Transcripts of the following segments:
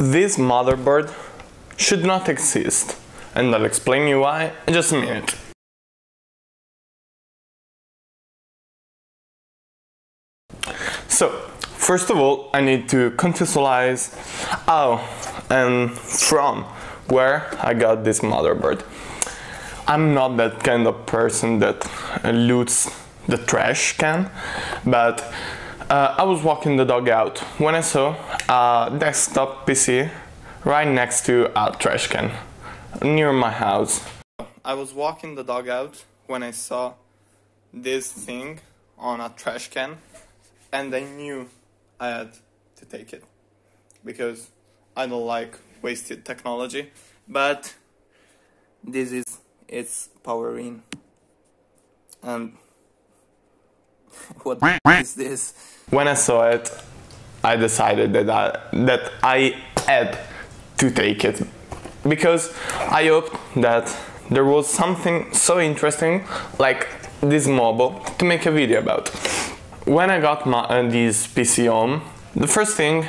This motherboard should not exist, and I'll explain you why in just a minute. So, first of all, I need to contextualize how and from where I got this motherboard. I'm not that kind of person that loots the trash can, but I was walking the dog out when I saw a desktop PC right next to a trash can near my house. I was walking the dog out when I saw this thing on a trash can, and I knew I had to take it because I don't like wasted technology, but this is its power in. And what is this? When I saw it, I decided that I had to take it because I hoped that there was something so interesting like this mobile to make a video about. When I got this PC home, the first thing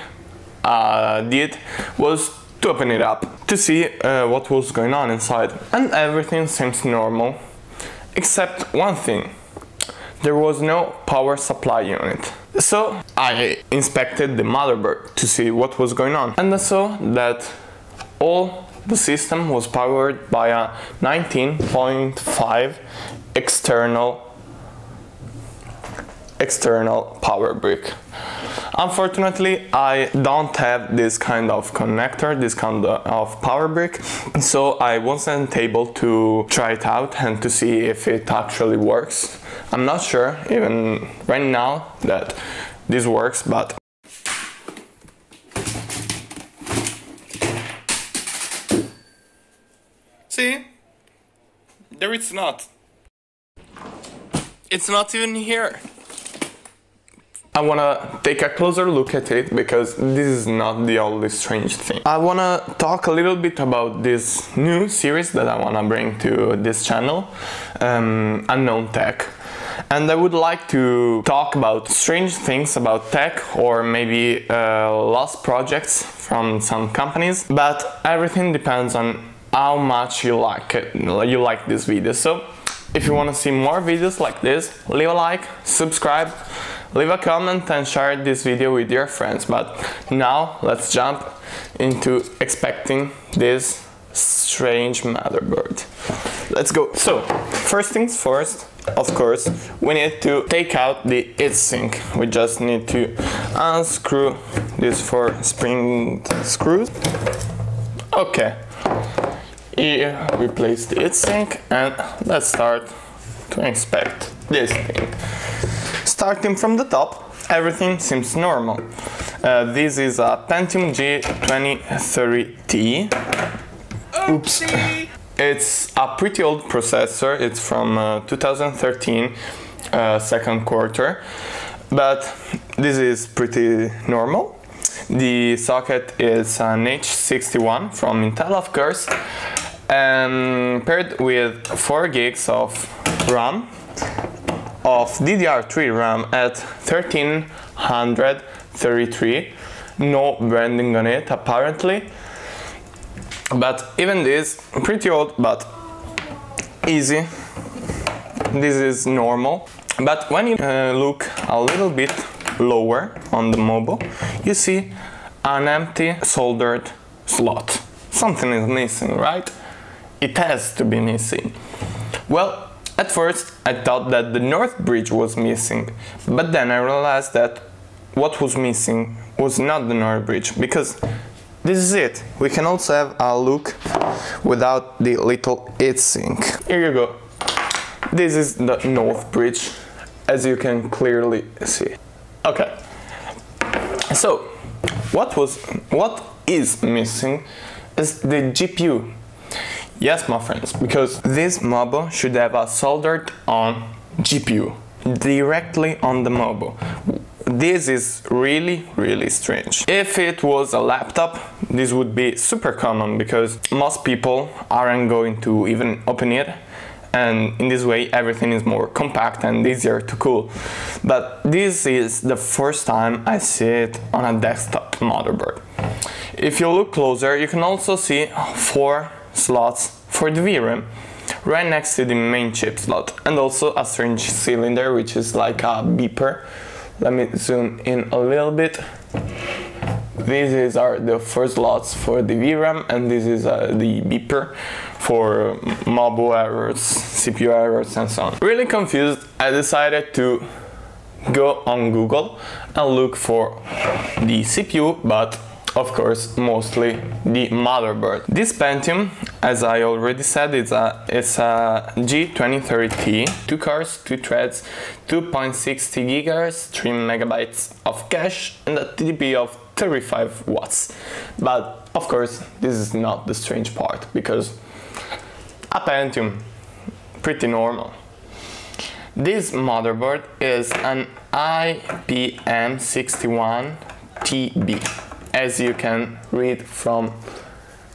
I did was to open it up to see what was going on inside, and everything seems normal except one thing: there was no power supply unit. So I inspected the motherboard to see what was going on, and I saw that all the system was powered by a 19.5 external power brick. Unfortunately, I don't have this kind of connector, this kind of power brick, so I wasn't able to try it out and to see if it actually works. I'm not sure even right now that this works, but see, there it's not. It's not even here. I wanna take a closer look at it because this is not the only strange thing. I wanna talk a little bit about this new series that I wanna bring to this channel, Unknown Tech. And I would like to talk about strange things about tech, or maybe lost projects from some companies, but everything depends on how much you like it, you like this video. So if you wanna see more videos like this, leave a like, subscribe, leave a comment and share this video with your friends. But now let's jump into expecting this strange motherboard. Let's go. So, first things first, of course, we need to take out the heatsink. We just need to unscrew these four spring screws. Okay, here we place the heatsink and let's start to inspect this thing. Starting from the top, everything seems normal. This is a Pentium G2030T. Oopsie. It's a pretty old processor, it's from 2013, second quarter, but this is pretty normal. The socket is an H61 from Intel, of course, and paired with 4 gigs of RAM, of DDR3 RAM at 1333, no branding on it apparently, but even this, pretty old but easy, this is normal. But when you look a little bit lower on the mobile, you see an empty soldered slot. Something is missing, right? It has to be missing. Well, at first, I thought that the North Bridge was missing, but then I realized that what was missing was not the North Bridge, because this is it. We can also have a look without the little heatsink. Here you go. This is the North Bridge, as you can clearly see. Okay. So, what is missing is the GPU. Yes, my friends, because this mobile should have a soldered on GPU directly on the mobile. This is really, really strange. If it was a laptop, this would be super common because most people aren't going to even open it, and in this way everything is more compact and easier to cool. But this is the first time I see it on a desktop motherboard. if you look closer, you can also see 4 slots for the VRAM right next to the main chip slot, and also a strange cylinder which is like a beeper. Let me zoom in a little bit. These are the 4 slots for the VRAM, and this is the beeper for MOBU errors, CPU errors and so on. Really confused, I decided to go on Google and look for the CPU, but of course mostly the motherboard. This Pentium, as I already said, it's a G2030T, 2 cores, 2 threads, 2.60 GHz, 3 MB of cache and a TDP of 35 watts. But of course this is not the strange part, because a Pentium, pretty normal. This motherboard is an IPM61TB, as you can read from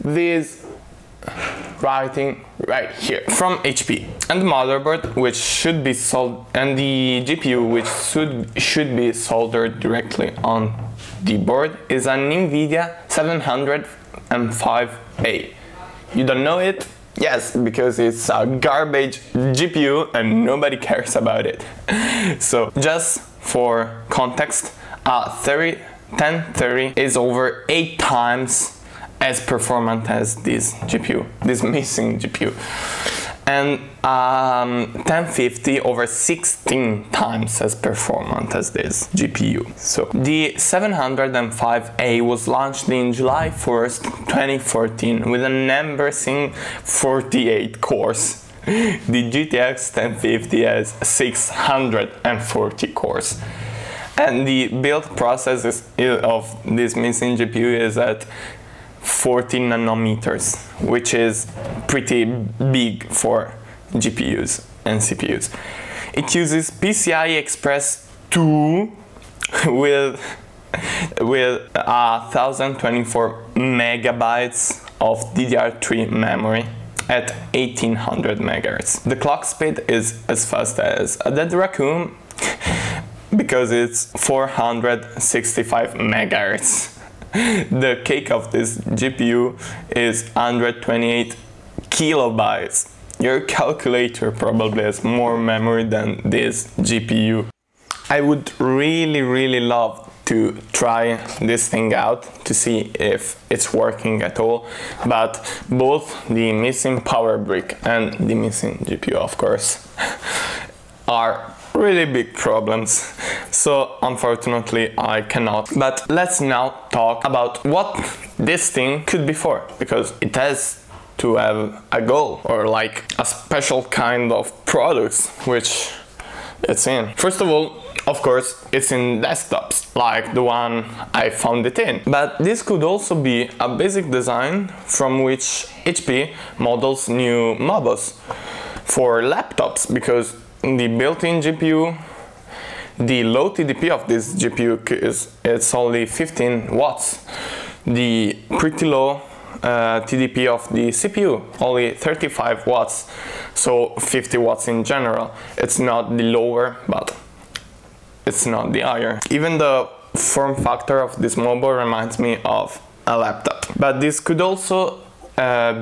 this writing right here, from HP. And the motherboard, which should be sold, and the GPU, which should be soldered directly on the board, is an NVIDIA 705A. You don't know it? Yes, because it's a garbage GPU and nobody cares about it. So just for context, 1030 is over 8 times as performant as this GPU, this missing GPU, and 1050 over 16 times as performant as this GPU. So the 705A was launched in July 1st, 2014 with an embarrassing 48 cores. The GTX 1050 has 640 cores. And the build process of this missing GPU is at 14 nanometers, which is pretty big for GPUs and CPUs. It uses PCI Express 2 with 1024 megabytes of DDR3 memory at 1800 megahertz. The clock speed is as fast as a dead raccoon, because it's 465 megahertz. The cake of this GPU is 128 kilobytes. Your calculator probably has more memory than this GPU. I would really love to try this thing out to see if it's working at all, but both the missing power brick and the missing GPU, of course, are really big problems, so unfortunately I cannot. But let's now talk about what this thing could be for, because it has to have a goal, or like a special kind of products which it's in. First of all, of course, it's in desktops, like the one I found it in. But this could also be a basic design from which HP models new MOBUs. For laptops, because the built-in GPU, the low TDP of this GPU is only 15 watts. The pretty low TDP of the CPU, only 35 watts, so 50 watts in general. It's not the lower, but it's not the higher. Even the form factor of this mobile reminds me of a laptop. But this could also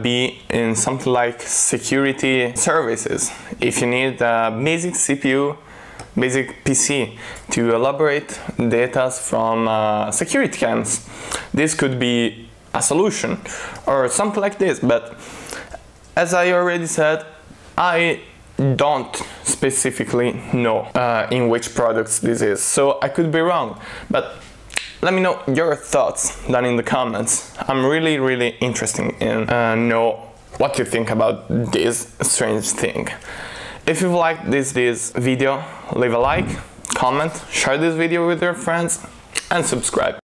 be in something like security services. If you need a basic CPU, basic PC to elaborate data from security cams, this could be a solution, or something like this. But as I already said, I don't specifically know in which products this is, so I could be wrong. But let me know your thoughts down in the comments. I'm really interested in know what you think about this strange thing. If you've liked this video, leave a like, comment, share this video with your friends and subscribe.